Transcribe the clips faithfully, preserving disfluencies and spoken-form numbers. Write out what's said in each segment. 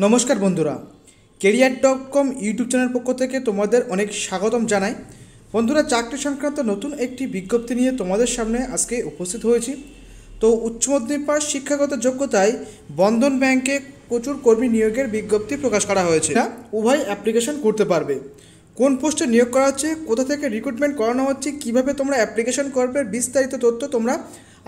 नमस्कार बंधुरा career dot com YouTube channel पक्ष थेके तोमादेर अनेक स्वागतम जानाई। बंधुरा चाकरी संक्रांत नतून एक विज्ञप्ति निये तोमादेर सामने आज के उपस्थित होयेछि। तो उच्च माध्यमिक पास शिक्षागत योग्यताय बंधन बैंके प्रचुर कर्मी नियोगेर विज्ञप्ति प्रकाश करा होयेछे। उभय अप्लिकेशन करते पारबे। कोन पोस्टे नियोग करा होच्छे, कोथा थेके रिक्रुटमेंट करानो होच्छे, किभाबे तोमरा अप्लिकेशन करबे, विस्तारित तथ्य तोमरा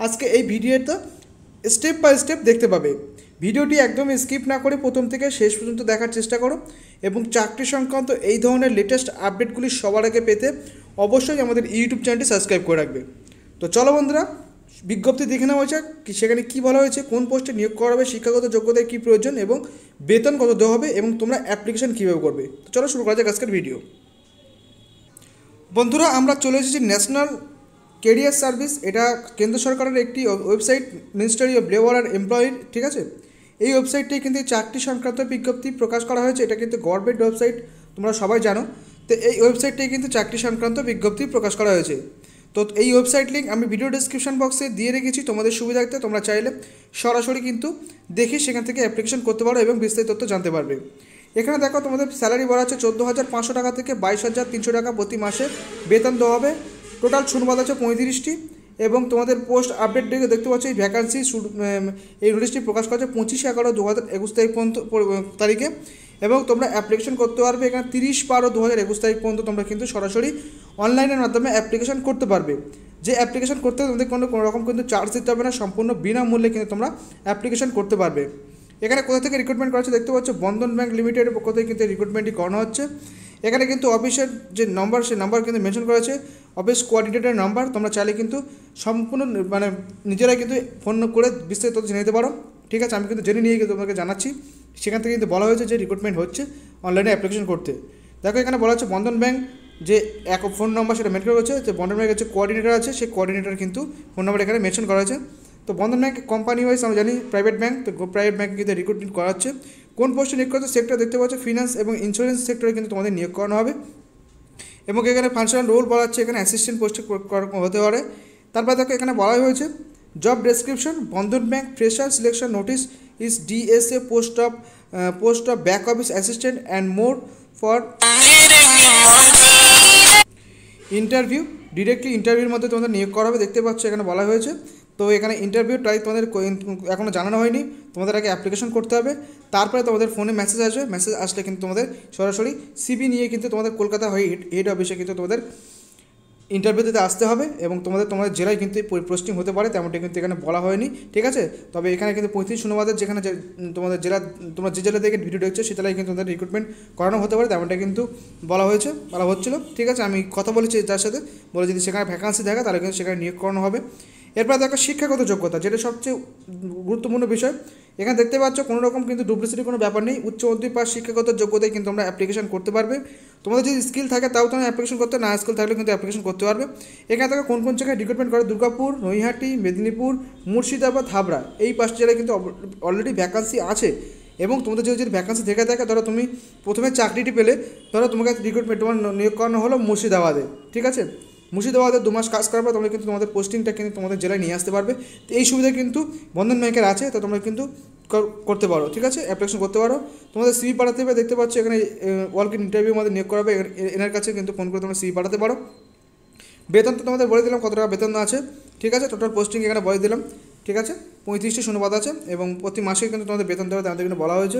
आजके एई भिडियोते स्टेप बाय स्टेप देखते पाबे। ভিডিওটি একদম স্কিপ না করে প্রথম থেকে শেষ পর্যন্ত দেখার চেষ্টা করো এবং চাকরি সংক্রান্ত এই ধরনের লেটেস্ট আপডেটগুলি সবার আগে পেতে অবশ্যই আমাদের ইউটিউব চ্যানেলটি সাবস্ক্রাইব করে রাখবে। তো চলো বন্ধুরা বিজ্ঞপ্তি দেখে নেওয়া যাক কি সেখানে কি বলা হয়েছে, কোন পোস্টে নিয়োগ করা হবে, শিক্ষাগত যোগ্যতার কি প্রয়োজন এবং বেতন কত দেওয়া হবে এবং তোমরা অ্যাপ্লিকেশন কিভাবে করবে। তো চলো শুরু করা যাক আজকের ভিডিও। বন্ধুরা আমরা চলে এসেছি ন্যাশনাল কেরিয়ার সার্ভিস, এটা কেন্দ্র সরকারের একটি website ministry of labour and employment, ঠিক আছে। এই ওয়েবসাইটটি কিন্তু চাকরি সংক্রান্ত বিজ্ঞপ্তি প্রকাশ করা হয়েছে, এটা কিন্তু গভর্নমেন্ট ওয়েবসাইট, তোমরা সবাই জানো। তো এই ওয়েবসাইটটি কিন্তু চাকরি সংক্রান্ত বিজ্ঞপ্তি প্রকাশ করা হয়েছে। তো এই ওয়েবসাইট লিঙ্ক আমি ভিডিও ডেসক্রিপশন বক্সে দিয়ে রেখেছি তোমাদের সুবিধার্থে, তোমরা চাইলে সরাসরি কিন্তু দেখে সেখান থেকে অ্যাপ্লিকেশন করতে পারো এবং বিস্তারিত তথ্য জানতে পারবে। এখানে দেখো তোমাদের স্যালারি বলা আছে চোদ্দো হাজার পাঁচশো টাকা থেকে বাইশ হাজার তিনশো টাকা প্রতি মাসে বেতন দেওয়া হবে। টোটাল শূন্যপদ আছে পঁয়ত্রিশটি এবং তোমাদের পোস্ট আপডেট ডেকে দেখতে পাচ্ছ এই ভ্যাকান্সি এই নোটিশটি প্রকাশ করা হচ্ছে পঁচিশে এগারো দু হাজার একুশ তারিখ পর্যন্ত তারিখে এবং তোমরা অ্যাপ্লিকেশন করতে পারবে এখানে তিরিশ বারো দু হাজার একুশ তারিখ পর্যন্ত তোমরা কিন্তু সরাসরি অনলাইনের মাধ্যমে অ্যাপ্লিকেশন করতে পারবে। যে অ্যাপ্লিকেশন করতে তোমাদের কোনো রকম কিন্তু চার্জ দিতে হবে না, সম্পূর্ণ বিনামূল্যে কিন্তু তোমরা অ্যাপ্লিকেশন করতে পারবে। এখানে কোথা থেকে রিক্রুটমেন্ট করা হচ্ছে দেখতে পাচ্ছ বন্ধন ব্যাঙ্ক লিমিটেডের পক্ষ থেকে কিন্তু রিক্রুটমেন্টটি করানো হচ্ছে। এখানে কিন্তু অফিসের যে নম্বর সেই নাম্বার কিন্তু মেনশন করা আছে, অফিস কোঅর্ডিনেটরের নাম্বার, তোমরা চাইলে কিন্তু সম্পূর্ণ মানে নিজেরাই কিন্তু ফোন করে বিস্তারিত জেনে নিতে পারো, ঠিক আছে। আমি কিন্তু জেনে নিয়ে গিয়ে তোমাকে জানাচ্ছি। সেখান থেকে কিন্তু বলা হয়েছে যে রিক্রুটমেন্ট হচ্ছে অনলাইনে অ্যাপ্লিকেশন করতে। দেখো এখানে বলা হচ্ছে বন্ধন ব্যাঙ্ক যে এক ফোন নম্বর সেটা মেনশন করা হয়েছে, যে বন্ধন ব্যাঙ্কের যে কোঅর্ডিনেটর আছে সেই কোঅর্ডিনেটর কিন্তু ফোন নাম্বার এখানে মেনশন করা হয়েছে। তো বন্ধন ব্যাঙ্ক কোম্পানি ওয়াইজ আমরা জানি প্রাইভেট ব্যাঙ্ক, তো প্রাইভেট ব্যাঙ্কে কিন্তু রিক্রুটমেন্ট করা হচ্ছে। কোন পোস্টে নিয়োগ করা হচ্ছে সেক্টর দেখতে পাচ্ছ ফিনান্স এবং ইন্স্যুরেন্স সেক্টরে কিন্তু তোমাদের নিয়োগ করানো হবে এবং এখানে ফাংশনাল রোল বলা হচ্ছে এখানে অ্যাসিস্ট্যান্ট পোস্টে হতে পারে। তারপরে দেখো এখানে বলা হয়েছে job description Bandhan bank fresher selection notice is DSA post of post of back office assistant and more for interview, directly ইন্টারভিউর মধ্যে তোমাদের নিয়োগ করা হবে দেখতে পাচ্ছ এখানে বলা হয়েছে। তো এখানে ইন্টারভিউ তারিখ তোমাদের এখনও জানানো হয়নি, তোমাদের আগে অ্যাপ্লিকেশন করতে হবে, তারপরে তোমাদের ফোনে মেসেজ আসবে, মেসেজ আসলে কিন্তু তোমাদের সরাসরি সিবি নিয়ে কিন্তু তোমাদের কলকাতা হেড হেড অফিসে কিন্তু তোমাদের ইন্টারভিউ দিতে আসতে হবে এবং তোমাদের তোমাদের জেলায় কিন্তু পোস্টিং হতে পারে, তেমনটা কিন্তু এখানে বলা হয়নি, ঠিক আছে। তবে এখানে কিন্তু পঁয়ত্রিশ অনুবাদের যেখানে তোমাদের জেলা তোমরা যে জেলা থেকে ভিডিও দেখছো সে জেলায় কিন্তু তোমাদের রিক্রুটমেন্ট করানো হতে পারে, তেমনটা কিন্তু বলা হয়েছে বলা হচ্ছিলো, ঠিক আছে। আমি কথা বলেছি তার সাথে, বলে যদি সেখানে ভ্যাকান্সি থাকে তাহলে কিন্তু সেখানে নিয়োগ করানো হবে। এরপর দেখো শিক্ষাগত যোগ্যতা, যেটা সবচেয়ে গুরুত্বপূর্ণ বিষয়। এখানে দেখতে পাচ্ছ কোনো রকম কিন্তু ডুপ্লিসিটির কোনো ব্যাপার নেই, উচ্চ মাধ্যমিক পাস শিক্ষাগত যোগ্যতায় কিন্তু আমরা অ্যাপ্লিকেশন করতে পারবে। তোমাদের যদি স্কিল থাকে তাও তোমরা অ্যাপ্লিকেশন করতে, না স্কিল থাকলেও কিন্তু অ্যাপ্লিকেশন করতে পারবে। এখানে দেখো কোন কোন জায়গায় রিক্রুটমেন্ট করে দুর্গাপুর, নৈহাটি, মেদিনীপুর, মুর্শিদাবাদ, হাবড়া, এই পাঁচটি জেলায় কিন্তু অলরেডি ভ্যাকান্সি আছে এবং তোমাদের যদি যদি ভ্যাকান্সি থেকে থাকে ধরো তুমি প্রথমে চাকরিটি পেলে, ধরো তোমাকে রিক্রুটমেন্ট তোমার নিয়োগ করানো হলো মুর্শিদাবাদে, ঠিক আছে। মুর্শিদাবাদে দু মাস কাজ করার পর তোমরা কিন্তু তোমাদের পোস্টিংটা কিন্তু তোমাদের জেলায় নিয়ে আসতে পারবে। তো এই সুবিধা কিন্তু বন্ধন ব্যাংকের আছে, তো তোমরা কিন্তু করতে পারো, ঠিক আছে, অ্যাপ্লিকেশন করতে পারো। তোমাদের সিভি পাঠাতে হবে দেখতে পাচ্ছ এখানে ওয়ার্কিং ইন্টারভিউ আমাদের নিয়োগ করাবে, এনার কাছে কিন্তু ফোন করে তোমরা সিভি পাঠাতে পারো। বেতন তো তোমাদের বলে দিলাম কত টাকা বেতন আছে, ঠিক আছে। টোটাল পোস্টিং এখানে বলে দিলাম, ঠিক আছে। পঁয়ত্রিশটি শূন্যপদ আছে এবং প্রতি মাসে কিন্তু তোমাদের বেতন দেওয়া তেমনটা কিন্তু বলা হয়েছে।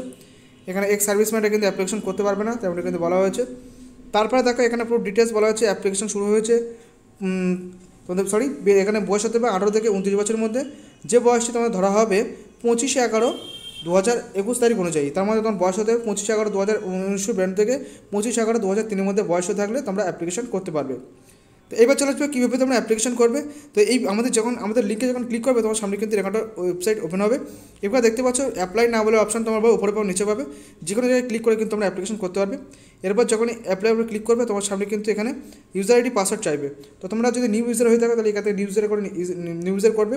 এখানে এক্স সার্ভিসম্যানরা কিন্তু অ্যাপ্লিকেশন করতে পারবে না, তেমনটা কিন্তু বলা হয়েছে। তারপরে দেখো এখানে পুরো ডিটেলস বলা হয়েছে, অ্যাপ্লিকেশন শুরু হয়েছে তোমাদের সরি এখানে বয়স হতে হবে আঠারো থেকে উনত্রিশ বছরের মধ্যে, যে বয়সটি তোমাদের ধরা হবে পঁচিশে এগারো দু হাজার একুশ তারিখ অনুযায়ী, তার মধ্যে তোমার বয়স হতে হবে পঁচিশে এগারো দু হাজার উনিশশো বিরানব্বই থেকে পঁচিশ এগারো দু হাজার তিনের মধ্যে বয়স থাকলে তোমরা অ্যাপ্লিকেশন করতে পারবে। তো এবার চলে আসবে কীভাবে তোমরা অ্যাপ্লিকেশন করবে। তো এই আমাদের যখন আমাদের লিঙ্কে যখন ক্লিক করবে তোমার সামনে কিন্তু এখানটা ওয়েবসাইট ওপেন হবে, এবার দেখতে পাচ্ছ অ্যাপ্লাই না বলে অপশান তোমার বা উপরে পাবে নিচে পাবে, যে কোনো জায়গায় ক্লিক করে কিন্তু তোমরা অ্যাপ্লিকেশন করতে পারবে। এরপর যখন অ্যাপ্লাই উপরে ক্লিক করবে তোমার সামনে কিন্তু এখানে ইউজার আইডি পাসওয়ার্ড চাইবে। তো তোমরা যদি নিউ ইউজার হয়ে থাকো তাহলে এখান থেকে নিউ ইউজার করে নিউ ইউজার করবে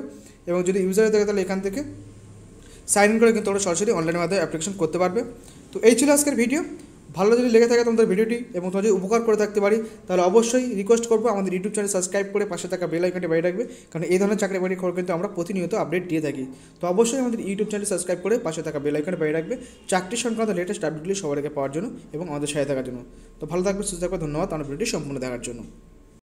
এবং যদি ইউজার হয়ে থাকে তাহলে এখান থেকে সাইন ইন করে কিন্তু তোমরা সরাসরি অনলাইনের মাধ্যমে অ্যাপ্লিকেশন করতে পারবে। তো এই ছিল আজকের ভিডিও। ভালো যদি লেগে থাকে তোমাদের ভিডিওটি এবং তোমাদের যদি উপকার করে থাকতে পারি তাহলে অবশ্যই রিকোয়েস্ট করব আমাদের ইউটিউব চ্যানেল সাবস্ক্রাইব করে পাশে থাকা বেল আইকনটি বাজিয়ে রাখবে, কারণ এই ধরনের চাকরি বাকরি খবর কিন্তু আমরা প্রতিনিয়ত আপডেট দিয়ে থাকি। তো অবশ্যই আমাদের ইউটিউব চ্যানেল সাবস্ক্রাইব করে পাশে থাকা বেল আইকনটি বাজিয়ে রাখবে চাকরি সংক্রান্ত লেটেস্ট আপডেটগুলি সবার আগে পাওয়ার জন্য এবং আমাদের সাথে থাকার জন্য। তো ভালো থাকবে, সুস্থ থাকবে। ধন্যবাদ আমার ভিডিওটি সম্পূর্ণ দেখার জন্য।